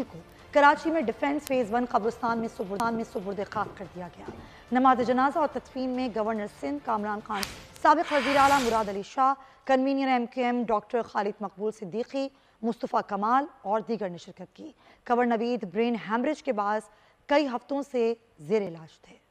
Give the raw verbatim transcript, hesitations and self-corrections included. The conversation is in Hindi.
मुस्तफी को कराची में डिफेंस फेज वन कब्रिस्तान में सुबुर्दान में सुबुर्द खाक कर दिया गया। नमाज जनाजा और तदफीन में गवर्नर सिंध कामरान खान, साबिक़ वज़ीर आला मुराद अली शाह, कन्वीनर एम के एम डॉक्टर खालिद मकबूल सिद्दीकी, मुस्तफा कमाल और दीगर ने शिरकत की। कवर नवीद ब्रेन हैमरेज के बाद कई हफ्तों से जेर इलाज थे।